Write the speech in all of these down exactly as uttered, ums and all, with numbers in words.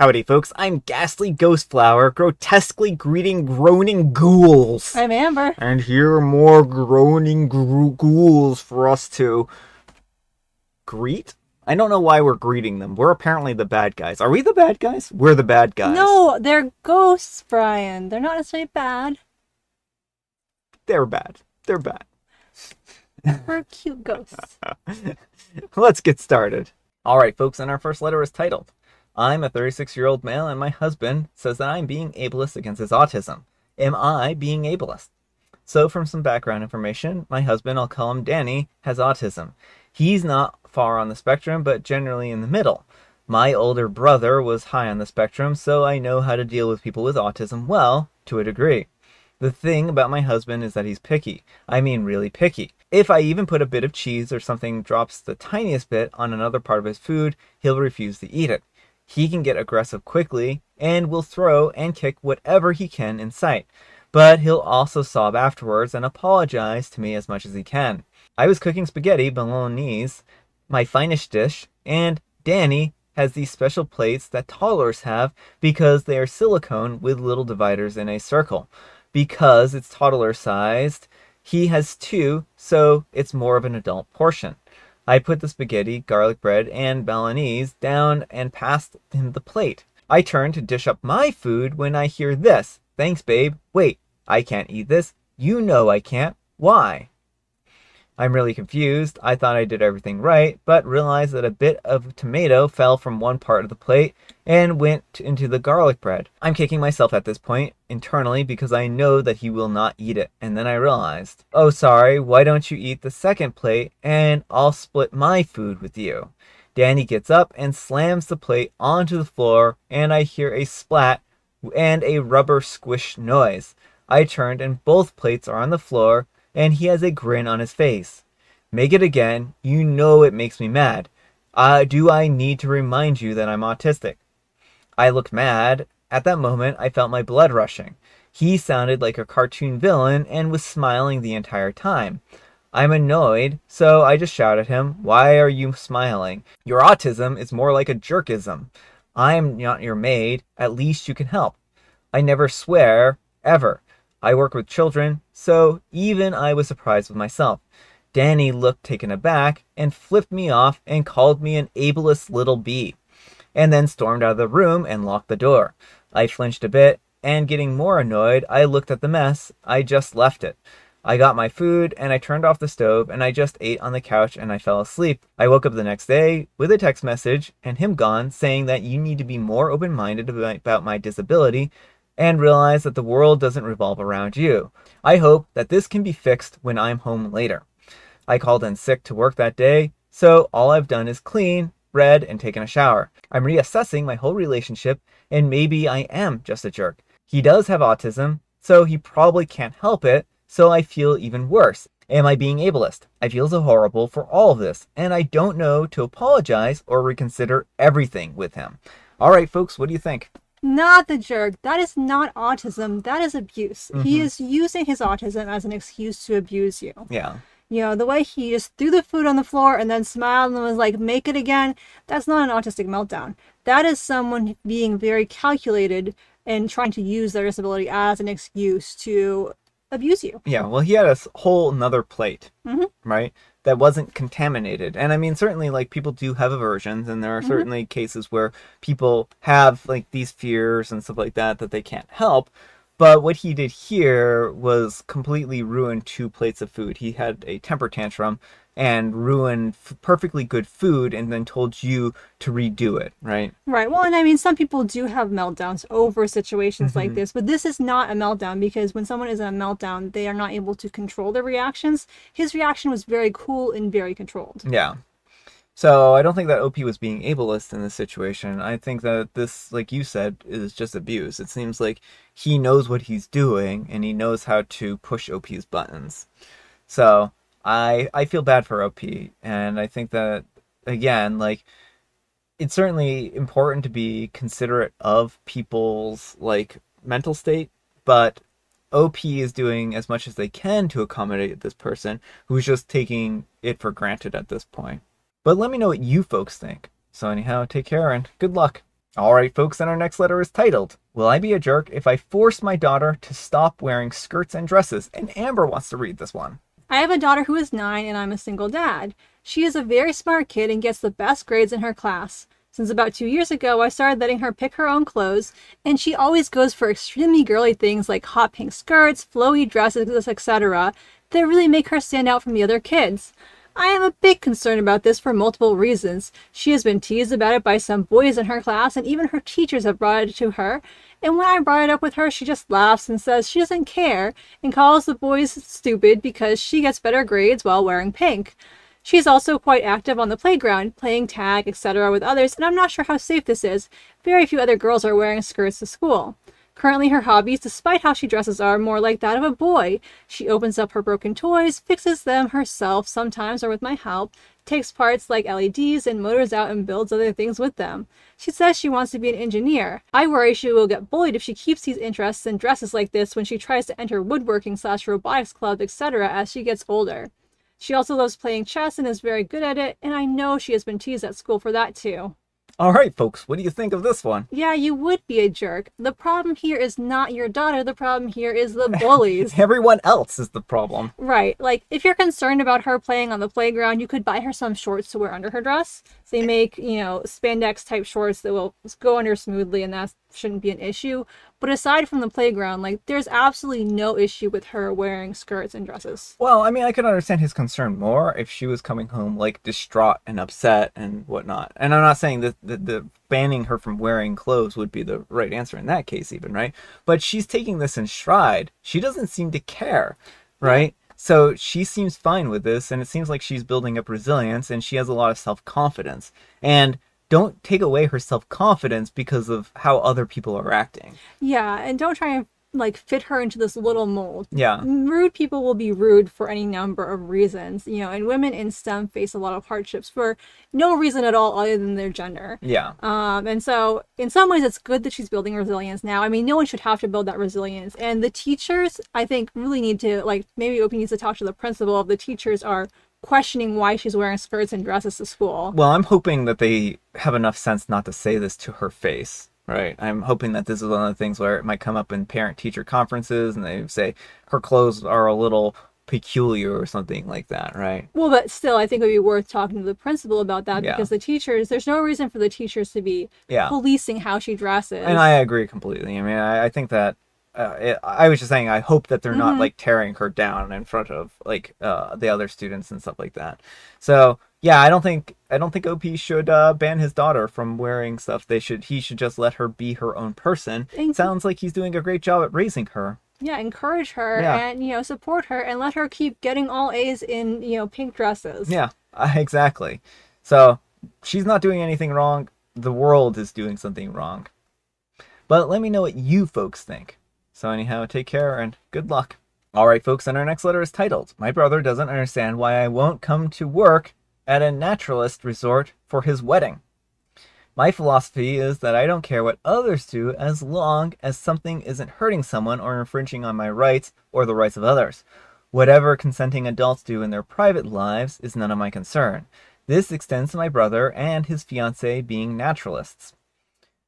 Howdy, folks. I'm Ghastly Ghostflower, grotesquely greeting groaning ghouls. I'm Amber. And here are more groaning ghouls for us to greet? I don't know why we're greeting them. We're apparently the bad guys. Are we the bad guys? We're the bad guys. No, they're ghosts, Brian. They're not necessarily bad. They're bad. They're bad. We're cute ghosts. Let's get started. All right, folks, and our first letter is titled, I'm a thirty-six-year-old male and my husband says that I'm being ableist against his autism. Am I being ableist? So from some background information, my husband, I'll call him Danny, has autism. He's not far on the spectrum, but generally in the middle. My older brother was high on the spectrum, so I know how to deal with people with autism well, to a degree. The thing about my husband is that he's picky. I mean really picky. If I even put a bit of cheese or something drops the tiniest bit on another part of his food, he'll refuse to eat it. He can get aggressive quickly and will throw and kick whatever he can in sight. But he'll also sob afterwards and apologize to me as much as he can. I was cooking spaghetti bolognese, my finest dish, and Danny has these special plates that toddlers have because they are silicone with little dividers in a circle. Because it's toddler-sized, he has two, so it's more of an adult portion. I put the spaghetti, garlic bread, and bolognese down and passed him the plate. I turn to dish up my food when I hear this. Thanks, babe. Wait, I can't eat this. You know I can't. Why? I'm really confused. I thought I did everything right, but realized that a bit of tomato fell from one part of the plate and went into the garlic bread. I'm kicking myself at this point internally because I know that he will not eat it. And then I realized, oh, sorry, why don't you eat the second plate and I'll split my food with you? Danny gets up and slams the plate onto the floor and I hear a splat and a rubber squish noise. I turned and both plates are on the floor and he has a grin on his face. Make it again. You know it makes me mad. Uh, do I need to remind you that I'm autistic? I looked mad. At that moment, I felt my blood rushing. He sounded like a cartoon villain and was smiling the entire time. I'm annoyed, so I just shout at him, why are you smiling? Your autism is more like a jerkism. I'm not your maid. At least you can help. I never swear, ever. I work with children, so even I was surprised with myself. Danny looked taken aback and flipped me off and called me an ableist little bee, and then stormed out of the room and locked the door. I flinched a bit, and getting more annoyed, I looked at the mess. I just left it. I got my food, and I turned off the stove, and I just ate on the couch, and I fell asleep. I woke up the next day with a text message and him gone, saying that you need to be more open-minded about my disability, and realize that the world doesn't revolve around you. I hope that this can be fixed when I'm home later. I called in sick to work that day, so all I've done is clean, read, and taken a shower. I'm reassessing my whole relationship, and maybe I am just a jerk. He does have autism, so he probably can't help it, so I feel even worse. Am I being ableist? I feel so horrible for all of this, and I don't know to apologize or reconsider everything with him. All right, folks, what do you think? Not the jerk. That is not autism. That is abuse. Mm-hmm. He is using his autism as an excuse to abuse you. Yeah. You know, the way he just threw the food on the floor and then smiled and was like, make it again. That's not an autistic meltdown. That is someone being very calculated and trying to use their disability as an excuse to abuse you. Yeah. Well, he had a whole another plate, mm-hmm. right? That wasn't contaminated. And I mean, certainly like people do have aversions and there are mm-hmm. certainly cases where people have like these fears and stuff like that, that they can't help. But what he did here was completely ruin two plates of food. He had a temper tantrum and ruined f perfectly good food and then told you to redo it, right? Right. Well, and I mean, some people do have meltdowns over situations mm-hmm. like this, but this is not a meltdown because when someone is in a meltdown, they are not able to control their reactions. His reaction was very cool and very controlled. Yeah. So I don't think that O P was being ableist in this situation. I think that this, like you said, is just abuse. It seems like he knows what he's doing and he knows how to push O P's buttons. So I I feel bad for O P. And I think that, again, like it's certainly important to be considerate of people's like mental state, but O P is doing as much as they can to accommodate this person who's just taking it for granted at this point. But let me know what you folks think. So anyhow, take care and good luck. Alright folks, and our next letter is titled, Will I Be a Jerk If I Force My Daughter to Stop Wearing Skirts and Dresses? And Amber wants to read this one. I have a daughter who is nine and I'm a single dad. She is a very smart kid and gets the best grades in her class. Since about two years ago, I started letting her pick her own clothes, and she always goes for extremely girly things like hot pink skirts, flowy dresses, et cetera that really make her stand out from the other kids. I am a bit concerned about this for multiple reasons. She has been teased about it by some boys in her class, and even her teachers have brought it to her. And when I brought it up with her, she just laughs and says she doesn't care and calls the boys stupid because she gets better grades while wearing pink. She's also quite active on the playground, playing tag, et cetera with others, and I'm not sure how safe this is. Very few other girls are wearing skirts to school. Currently, her hobbies, despite how she dresses, are more like that of a boy. She opens up her broken toys, fixes them herself sometimes or with my help, takes parts like L E Ds and motors out and builds other things with them. She says she wants to be an engineer. I worry she will get bullied if she keeps these interests and dresses like this when she tries to enter woodworking slash robotics club, et cetera as she gets older. She also loves playing chess and is very good at it, and I know she has been teased at school for that too. Alright folks, what do you think of this one? Yeah, you would be a jerk. The problem here is not your daughter, the problem here is the bullies. Everyone else is the problem. Right, like, if you're concerned about her playing on the playground, you could buy her some shorts to wear under her dress. They make, you know, spandex-type shorts that will go under smoothly, and that shouldn't be an issue. But aside from the playground, like, there's absolutely no issue with her wearing skirts and dresses. Well, I mean, I could understand his concern more if she was coming home, like, distraught and upset and whatnot. And I'm not saying that the, the banning her from wearing clothes would be the right answer in that case even, right? But she's taking this in stride. She doesn't seem to care, right? So she seems fine with this, and it seems like she's building up resilience, and she has a lot of self-confidence. And don't take away her self-confidence because of how other people are acting. Yeah, and don't try and, like, fit her into this little mold. Yeah. Rude people will be rude for any number of reasons, you know, and women in STEM face a lot of hardships for no reason at all other than their gender. Yeah. Um, and so, in some ways, it's good that she's building resilience now. I mean, no one should have to build that resilience. And the teachers, I think, really need to, like, maybe Opie needs to talk to the principal if the teachers are questioning why she's wearing skirts and dresses to school. Well, I'm hoping that they have enough sense not to say this to her face, right? I'm hoping that this is one of the things where it might come up in parent-teacher conferences and they say her clothes are a little peculiar or something like that, right? Well, but still, I think it would be worth talking to the principal about that, yeah. Because the teachers, there's no reason for the teachers to be yeah. policing how she dresses. And I agree completely. I mean, I, I think that Uh, it, I was just saying, I hope that they're mm-hmm. not, like, tearing her down in front of, like, uh, the other students and stuff like that. So, yeah, I don't think, I don't think O P should uh, ban his daughter from wearing stuff. They should, he should just let her be her own person. Thank Sounds you. Like he's doing a great job at raising her. Yeah, encourage her yeah. and, you know, support her and let her keep getting all A's in, you know, pink dresses. Yeah, exactly. So, she's not doing anything wrong. The world is doing something wrong. But let me know what you folks think. So anyhow, take care and good luck. Alright folks, and our next letter is titled, My Brother Doesn't Understand Why I Won't Come to Work at a Naturalist Resort for His Wedding. My philosophy is that I don't care what others do as long as something isn't hurting someone or infringing on my rights or the rights of others. Whatever consenting adults do in their private lives is none of my concern. This extends to my brother and his fiancée being naturalists.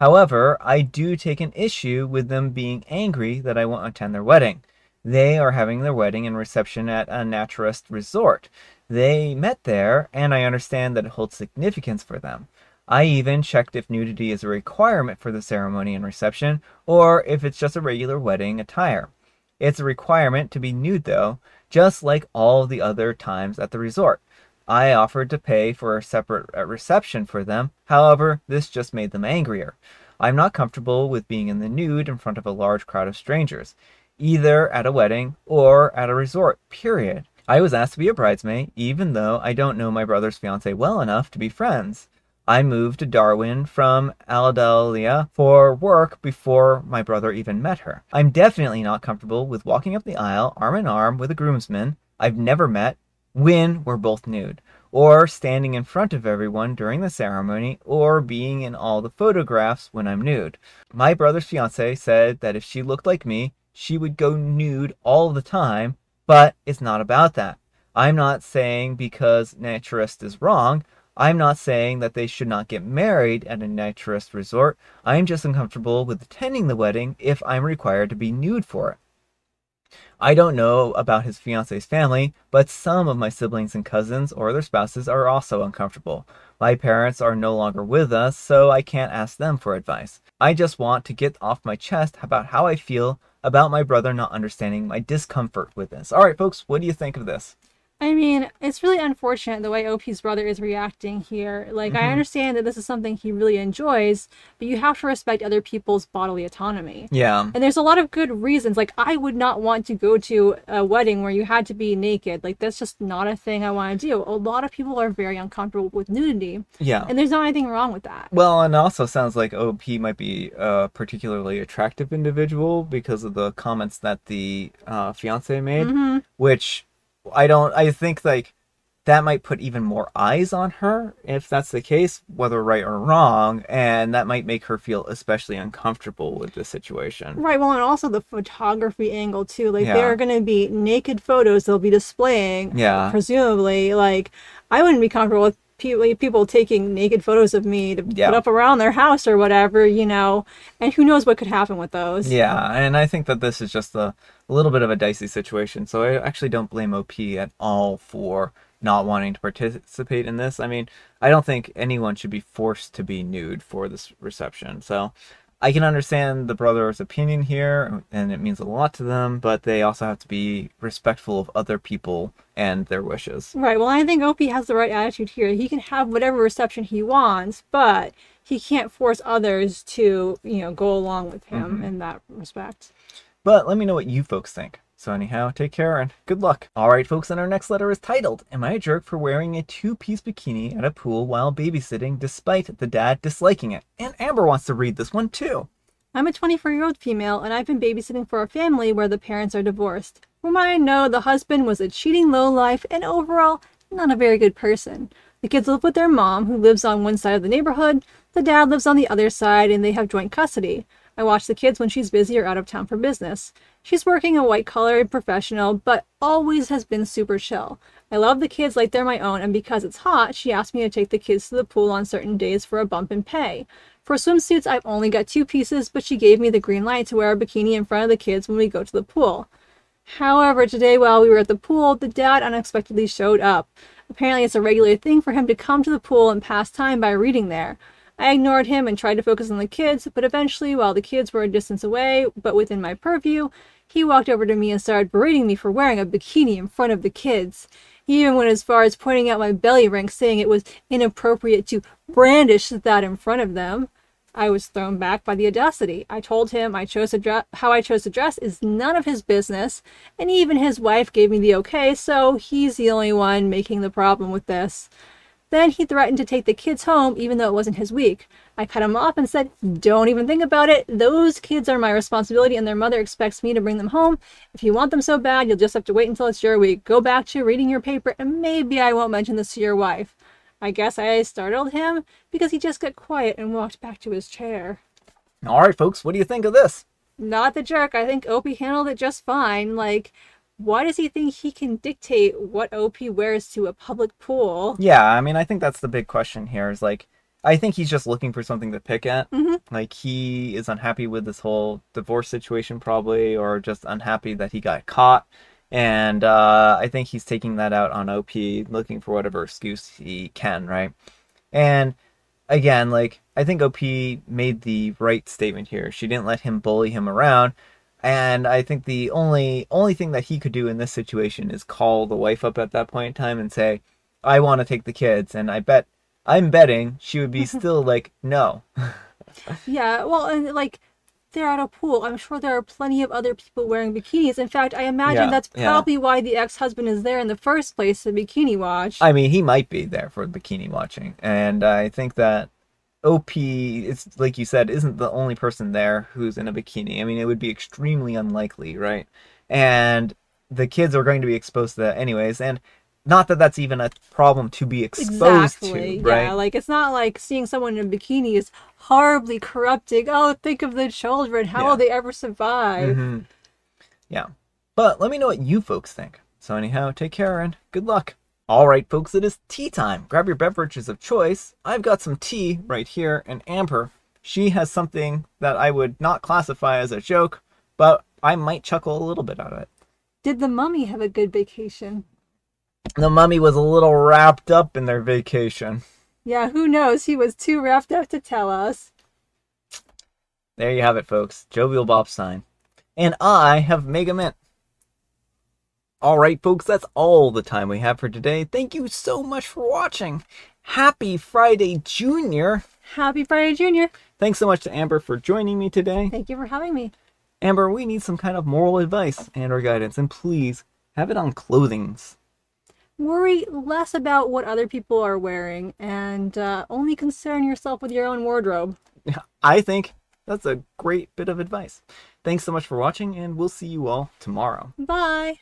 However, I do take an issue with them being angry that I won't attend their wedding. They are having their wedding and reception at a naturalist resort. They met there, and I understand that it holds significance for them. I even checked if nudity is a requirement for the ceremony and reception, or if it's just a regular wedding attire. It's a requirement to be nude, though, just like all the other times at the resort. I offered to pay for a separate reception for them, however, this just made them angrier. I'm not comfortable with being in the nude in front of a large crowd of strangers, either at a wedding or at a resort, period. I was asked to be a bridesmaid, even though I don't know my brother's fiancée well enough to be friends. I moved to Darwin from Aldalia for work before my brother even met her. I'm definitely not comfortable with walking up the aisle arm in arm with a groomsman I've never met, when we're both nude, or standing in front of everyone during the ceremony, or being in all the photographs when I'm nude. My brother's fiancée said that if she looked like me, she would go nude all the time, but it's not about that. I'm not saying because naturalist is wrong, I'm not saying that they should not get married at a naturist resort. I'm just uncomfortable with attending the wedding if I'm required to be nude for it. I don't know about his fiance's family, but some of my siblings and cousins or their spouses are also uncomfortable. My parents are no longer with us, so I can't ask them for advice. I just want to get off my chest about how I feel about my brother not understanding my discomfort with this. All right, folks, what do you think of this? I mean, it's really unfortunate the way O P's brother is reacting here. Like, mm-hmm. I understand that this is something he really enjoys, but you have to respect other people's bodily autonomy. Yeah. And there's a lot of good reasons. Like, I would not want to go to a wedding where you had to be naked. Like, that's just not a thing I want to do. A lot of people are very uncomfortable with nudity. Yeah. And there's not anything wrong with that. Well, and also sounds like O P might be a particularly attractive individual because of the comments that the uh, fiance made, mm-hmm. which... I don't, I think, like, that might put even more eyes on her, if that's the case, whether right or wrong, and that might make her feel especially uncomfortable with this situation. Right, well, and also the photography angle, too. Like, yeah. there are going to be naked photos they'll be displaying, yeah. presumably. Like, I wouldn't be comfortable with people, people taking naked photos of me to yeah. put up around their house or whatever, you know, and who knows what could happen with those. Yeah, and I think that this is just a, a little bit of a dicey situation, so I actually don't blame O P at all for not wanting to participate in this. I mean, I don't think anyone should be forced to be nude for this reception, so I can understand the brother's opinion here, and it means a lot to them, but they also have to be respectful of other people and their wishes. Right, well, I think O P has the right attitude here. He can have whatever reception he wants, but he can't force others to, you know, go along with him mm-hmm. in that respect. But let me know what you folks think. So anyhow, take care and good luck. All right, folks, and our next letter is titled, Am I a Jerk for Wearing a Two-Piece Bikini at a Pool While Babysitting Despite the Dad Disliking It? And Amber wants to read this one, too. I'm a twenty-four-year-old female, and I've been babysitting for a family where the parents are divorced. From what I know, the husband was a cheating lowlife and overall not a very good person. The kids live with their mom, who lives on one side of the neighborhood. The dad lives on the other side, and they have joint custody. I watch the kids when she's busy or out of town for business. She's working a white-collar professional, but always has been super chill. I love the kids like they're my own, and because it's hot, she asked me to take the kids to the pool on certain days for a bump in pay. For swimsuits, I've only got two pieces, but she gave me the green light to wear a bikini in front of the kids when we go to the pool. However, today while we were at the pool, the dad unexpectedly showed up. Apparently it's a regular thing for him to come to the pool and pass time by reading there. I ignored him and tried to focus on the kids, but eventually, while the kids were a distance away, but within my purview, he walked over to me and started berating me for wearing a bikini in front of the kids. He even went as far as pointing out my belly ring, saying it was inappropriate to brandish that in front of them. I was thrown back by the audacity. I told him I chose to dress, how I chose to dress is none of his business, and even his wife gave me the okay, so he's the only one making the problem with this. Then he threatened to take the kids home, even though it wasn't his week. I cut him off and said, don't even think about it. Those kids are my responsibility, and their mother expects me to bring them home. If you want them so bad, you'll just have to wait until it's your week. Go back to reading your paper, and maybe I won't mention this to your wife. I guess I startled him because he just got quiet and walked back to his chair. All right, folks, what do you think of this? Not the jerk. I think O P handled it just fine. Like... why does he think he can dictate what O P wears to a public pool? Yeah, I mean, I think that's the big question here is, like, I think he's just looking for something to pick at. Mm-hmm. Like, he is unhappy with this whole divorce situation probably, or just unhappy that he got caught. And uh, I think he's taking that out on O P, looking for whatever excuse he can, right? And again, like, I think O P made the right statement here. She didn't let him bully him around. And I think the only only thing that he could do in this situation is call the wife up at that point in time and say, I want to take the kids. And I bet, I'm betting she would be still like, no. Yeah, well, and like, they're at a pool. I'm sure there are plenty of other people wearing bikinis. In fact, I imagine yeah, that's probably yeah. why the ex-husband is there in the first place to bikini watch. I mean, he might be there for bikini watching. And I think that O P, it's like you said, isn't the only person there who's in a bikini. I mean, it would be extremely unlikely, right? And the kids are going to be exposed to that anyways. And not that that's even a problem to be exposed exactly. to, right? Yeah, like, it's not like seeing someone in a bikini is horribly corrupting. Oh, think of the children. How yeah. will they ever survive? Mm-hmm. Yeah. But let me know what you folks think. So anyhow, take care and good luck. Alright folks, it is tea time. Grab your beverages of choice. I've got some tea right here, and Amber, she has something that I would not classify as a joke, but I might chuckle a little bit at it. Did the mummy have a good vacation? The mummy was a little wrapped up in their vacation. Yeah, who knows? He was too wrapped up to tell us. There you have it, folks. Jovial Bob Stein. And I have Mega Mint. Alright folks, that's all the time we have for today. Thank you so much for watching. Happy Friday, Junior. Happy Friday, Junior. Thanks so much to Amber for joining me today. Thank you for having me. Amber, we need some kind of moral advice and or guidance, and please have it on clothings. Worry less about what other people are wearing and uh, only concern yourself with your own wardrobe. I think that's a great bit of advice. Thanks so much for watching, and we'll see you all tomorrow. Bye.